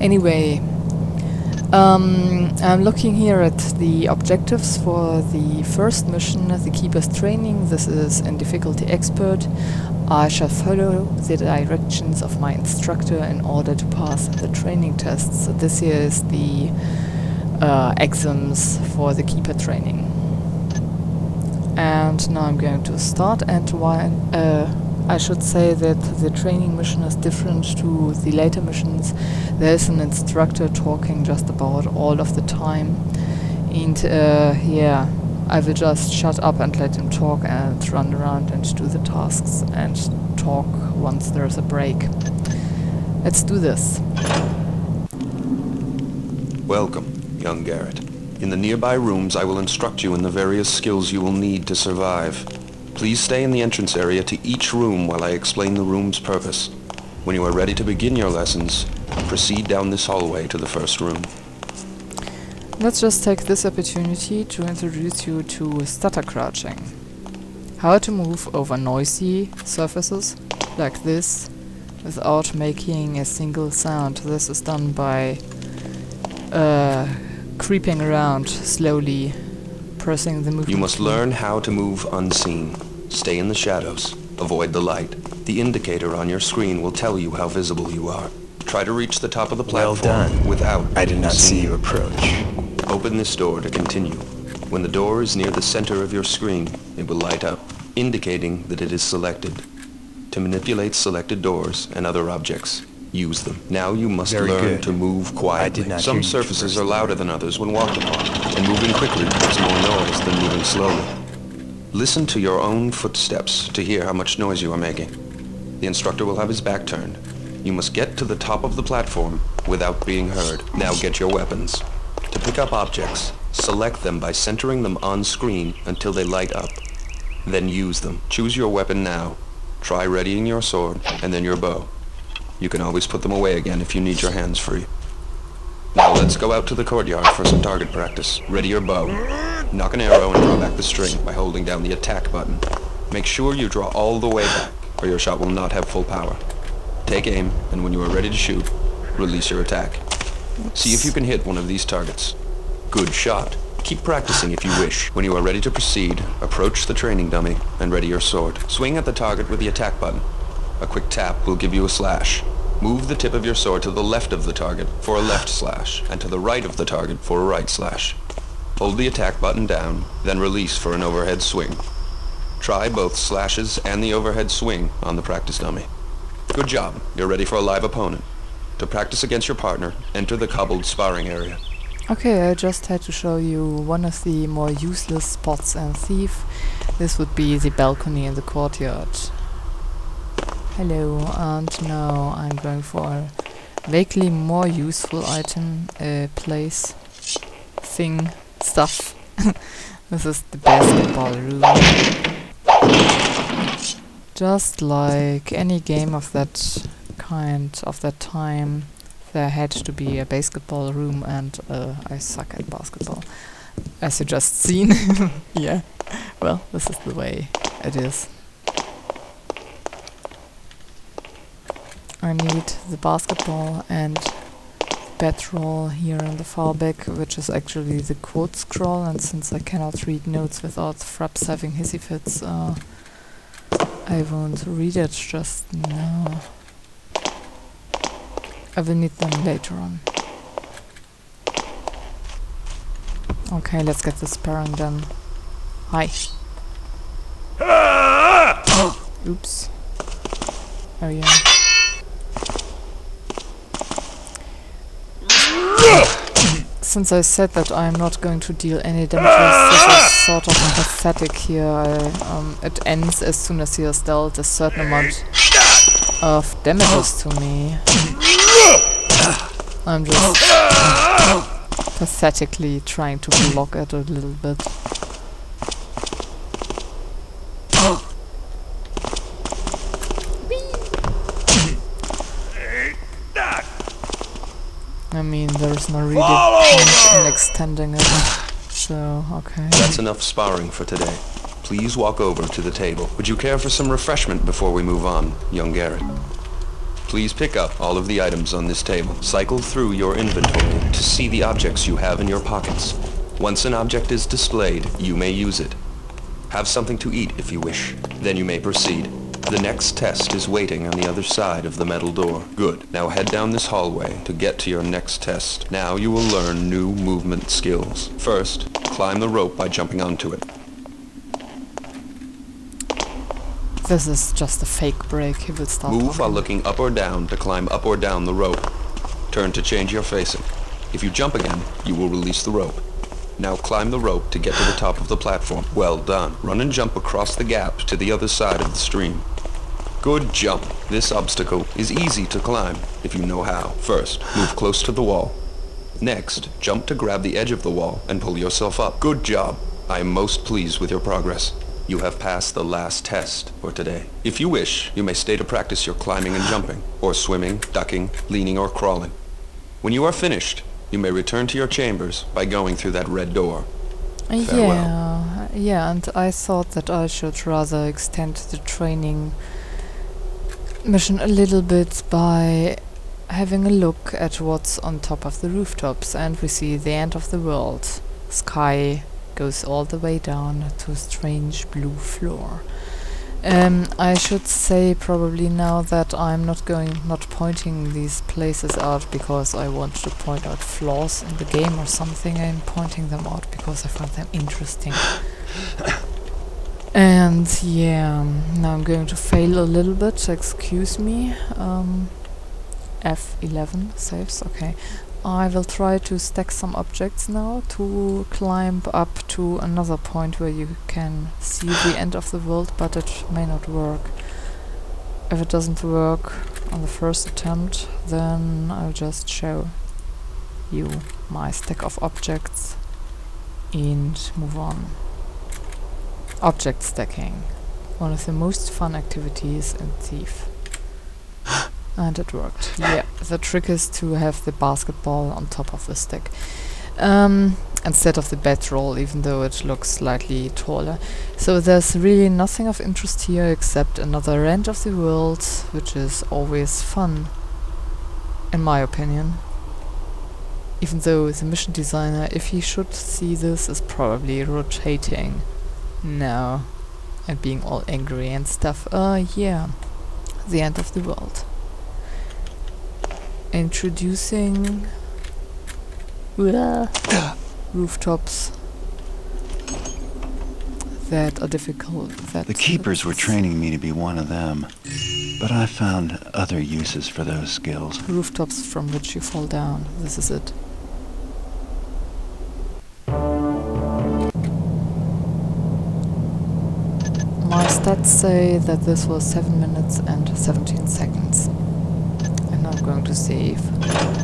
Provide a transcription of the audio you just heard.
Anyway, I'm looking here at the objectives for the first mission, the Keeper's Training. This is in difficulty expert. I shall follow the directions of my instructor in order to pass the training tests. So this here is the exams for the Keeper training. And now I'm going to start, and why I should say that the training mission is different to the later missions. There's an instructor talking just about all of the time, and yeah, I will just shut up and let him talk and run around and do the tasks and talk once there's a break. Let's do this. Welcome, young Garrett. In the nearby rooms I will instruct you in the various skills you will need to survive. Please stay in the entrance area to each room while I explain the room's purpose. When you are ready to begin your lessons, proceed down this hallway to the first room. Let's just take this opportunity to introduce you to stutter crouching. How to move over noisy surfaces like this without making a single sound. This is done by creeping around slowly. You must learn how to move unseen. Stay in the shadows. Avoid the light. The indicator on your screen will tell you how visible you are. Try to reach the top of the platform without I did not see you approach. Open this door to continue. When the door is near the center of your screen, it will light up, indicating that it is selected. To manipulate selected doors and other objects, use them. Now you must learn to move quietly. Some surfaces are louder than others when walked upon, and moving quickly makes more noise than moving slowly. Listen to your own footsteps to hear how much noise you are making. The instructor will have his back turned. You must get to the top of the platform without being heard. Now get your weapons. To pick up objects, select them by centering them on screen until they light up. Then use them. Choose your weapon now. Try readying your sword and then your bow. You can always put them away again if you need your hands free. Now let's go out to the courtyard for some target practice. Ready your bow. Knock an arrow and draw back the string by holding down the attack button. Make sure you draw all the way back, or your shot will not have full power. Take aim, and when you are ready to shoot, release your attack. See if you can hit one of these targets. Good shot. Keep practicing if you wish. When you are ready to proceed, approach the training dummy and ready your sword. Swing at the target with the attack button. A quick tap will give you a slash. Move the tip of your sword to the left of the target for a left slash, and to the right of the target for a right slash. Hold the attack button down, then release for an overhead swing. Try both slashes and the overhead swing on the practice dummy. Good job. You're ready for a live opponent. To practice against your partner, enter the cobbled sparring area. Okay, I just had to show you one of the more useless spots in Thief. This would be the balcony in the courtyard. Hello, and now I'm going for a vaguely more useful item, place, thing, stuff. This is the basketball room. Just like any game of that kind of that time, there had to be a basketball room, and I suck at basketball, as you just seen. Yeah, well, this is the way it is. I need the basketball and batroll here in the far back, which is actually the quote scroll, and since I cannot read notes without Fraps having hissy fits, I won't read it just now. I will need them later on. Okay, let's get this sparring done. Hi. Oh, oops. Oh yeah. Since I said that I'm not going to deal any damage, this is sort of pathetic here. It ends as soon as he has dealt a certain amount of damages to me. I'm just pathetically trying to block it a little bit. I mean, there's no really point in extending it, so, okay. That's enough sparring for today. Please walk over to the table. Would you care for some refreshment before we move on, young Garrett? Please pick up all of the items on this table. Cycle through your inventory to see the objects you have in your pockets. Once an object is displayed, you may use it. Have something to eat if you wish. Then you may proceed. The next test is waiting on the other side of the metal door. Good. Now head down this hallway to get to your next test. Now you will learn new movement skills. First, climb the rope by jumping onto it. This is just a fake break. He will stop. Move while looking up or down to climb up or down the rope. Turn to change your facing. If you jump again, you will release the rope. Now climb the rope to get to the top of the platform. Well done. Run and jump across the gap to the other side of the stream. Good jump. This obstacle is easy to climb if you know how. First, move close to the wall. Next, jump to grab the edge of the wall and pull yourself up. Good job. I am most pleased with your progress. You have passed the last test for today. If you wish, you may stay to practice your climbing and jumping, or swimming, ducking, leaning, or crawling. When you are finished, you may return to your chambers by going through that red door. Farewell. Yeah, and I thought that I should rather extend the training mission a little bit by having a look at what's on top of the rooftops, and we see the end of the world. Sky goes all the way down to a strange blue floor. I should say probably now that I'm not pointing these places out because I want to point out flaws in the game or something. I'm pointing them out because I find them interesting. And yeah, now I'm going to fail a little bit, excuse me. F11 saves, okay. I will try to stack some objects now to climb up to another point where you can see the end of the world, but it may not work. If it doesn't work on the first attempt, then I'll just show you my stack of objects and move on. Object stacking. One of the most fun activities in Thief. And it worked. Yeah, the trick is to have the basketball on top of the stick instead of the bat roll, even though it looks slightly taller. So there's really nothing of interest here except another end of the world, which is always fun, in my opinion. Even though the mission designer, if he should see this, is probably rotating now and being all angry and stuff. Yeah, the end of the world. Introducing rooftops that are difficult. That the keepers were training me to be one of them, but I found other uses for those skills. Rooftops from which you fall down. This is it. My stats say that this was 7 minutes and 17 seconds. I'm going to save.